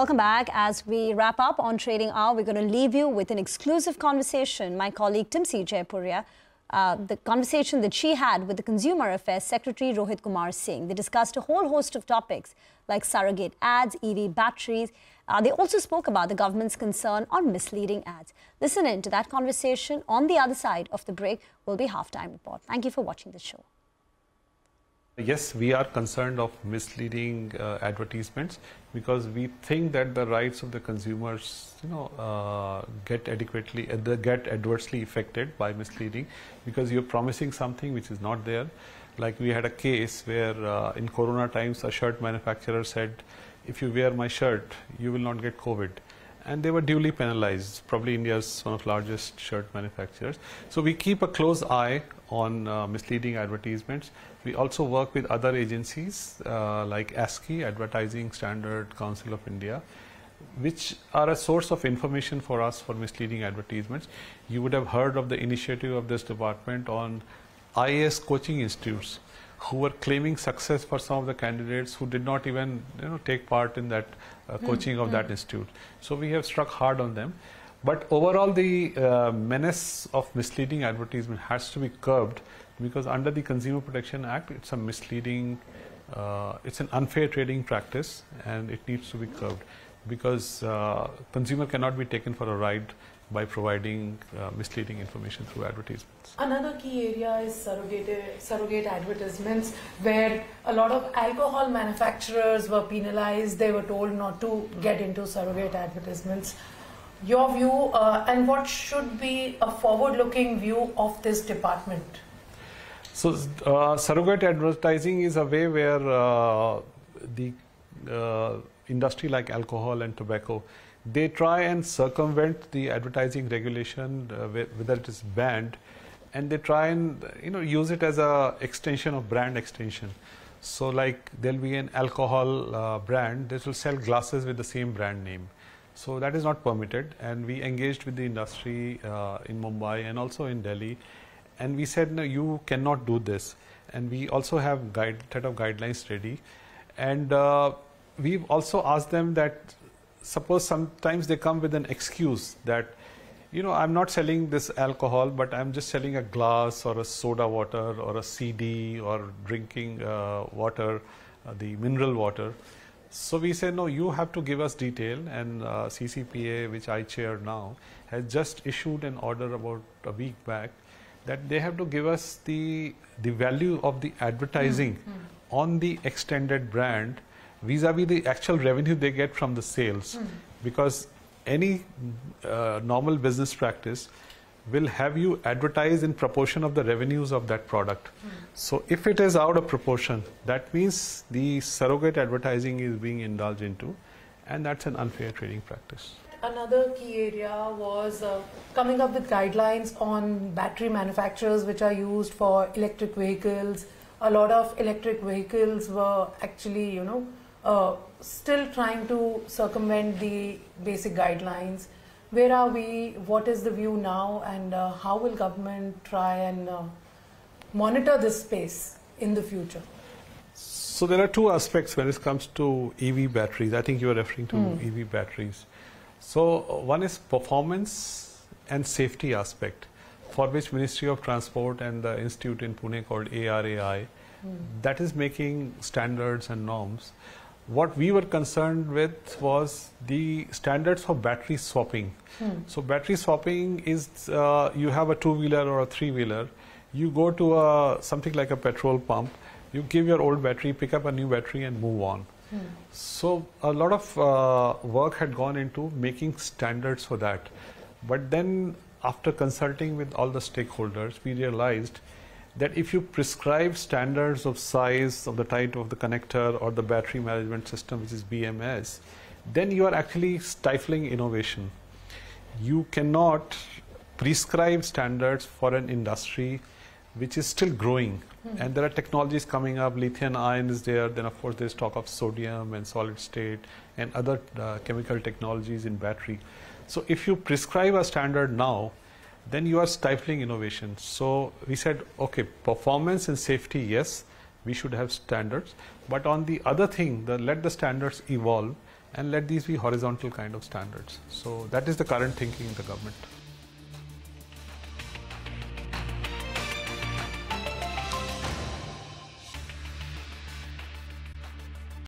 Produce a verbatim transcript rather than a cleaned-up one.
Welcome back. As we wrap up on Trading Hour, we're going to leave you with an exclusive conversation. My colleague Timsy Jaipuria, uh, the conversation that she had with the Consumer Affairs Secretary Rohit Kumar Singh. They discussed a whole host of topics like surrogate ads, E V batteries. Uh, they also spoke about the government's concern on misleading ads. Listen in to that conversation. On the other side of the break will be Halftime Report. Thank you for watching the show. Yes, we are concerned of misleading uh, advertisements because we think that the rights of the consumers, you know, uh, get adequately, uh, get adversely affected by misleading, because you're promising something which is not there. Like we had a case where uh, in Corona times, a shirt manufacturer said, "If you wear my shirt, you will not get COVID." And they were duly penalized, probably India's one of largest shirt manufacturers. So we keep a close eye on uh, misleading advertisements. We also work with other agencies uh, like A S C I, Advertising Standard Council of India, which are a source of information for us for misleading advertisements. You would have heard of the initiative of this department on I A S coaching institutes who were claiming success for some of the candidates who did not even, you know, take part in that uh, coaching mm-hmm. of that institute. So we have struck hard on them. But overall, the uh, menace of misleading advertisement has to be curbed, because under the Consumer Protection Act, it's a misleading, uh, it's an unfair trading practice, and it needs to be curbed, because uh, consumer cannot be taken for a ride by providing uh, misleading information through advertisements. Another key area is surrogate, surrogate advertisements, where a lot of alcohol manufacturers were penalized. They were told not to get into surrogate advertisements. Your view uh, and what should be a forward-looking view of this department? So uh, surrogate advertising is a way where uh, the uh, industry like alcohol and tobacco, they try and circumvent the advertising regulation, uh, whether it is banned, and they try and, you know, use it as a extension of brand extension. So like there'll be an alcohol uh, brand that will sell glasses with the same brand name. So that is not permitted, and we engaged with the industry uh, in Mumbai and also in Delhi, and we said, no, you cannot do this. And we also have guide set of guidelines ready, and uh, we've also asked them that, suppose sometimes they come with an excuse that, you know, I'm not selling this alcohol, but I'm just selling a glass or a soda water or a C D or drinking uh, water, uh, the mineral water. So we say, no, you have to give us detail, and uh, C C P A, which I chair now, has just issued an order about a week back that they have to give us the, the value of the advertising mm-hmm. on the extended brand vis-a-vis the actual revenue they get from the sales, mm. because any uh, normal business practice will have you advertise in proportion of the revenues of that product. Mm. So if it is out of proportion, that means the surrogate advertising is being indulged into, and that's an unfair trading practice. Another key area was uh, coming up with guidelines on battery manufacturers which are used for electric vehicles. A lot of electric vehicles were actually, you know, Uh, still trying to circumvent the basic guidelines. Where are we? What is the view now? And uh, how will government try and uh, monitor this space in the future? So there are two aspects when it comes to E V batteries. I think you are referring to mm. E V batteries. So one is performance and safety aspect, for which Ministry of Transport and the institute in Pune called A R A I, mm. that is making standards and norms. What we were concerned with was the standards for battery swapping. Mm. So battery swapping is, uh, you have a two-wheeler or a three-wheeler, you go to a, something like a petrol pump, you give your old battery, pick up a new battery and move on. Mm. So a lot of uh, work had gone into making standards for that. But then after consulting with all the stakeholders, we realized that if you prescribe standards of size, of the type of the connector or the battery management system, which is B M S, then you are actually stifling innovation. You cannot prescribe standards for an industry which is still growing. Mm. And there are technologies coming up, lithium ion is there, then of course there's talk of sodium and solid state and other uh, chemical technologies in battery. So if you prescribe a standard now, then you are stifling innovation. So we said, okay, performance and safety, yes, we should have standards. But on the other thing, the, let the standards evolve and let these be horizontal kind of standards. So that is the current thinking in the government.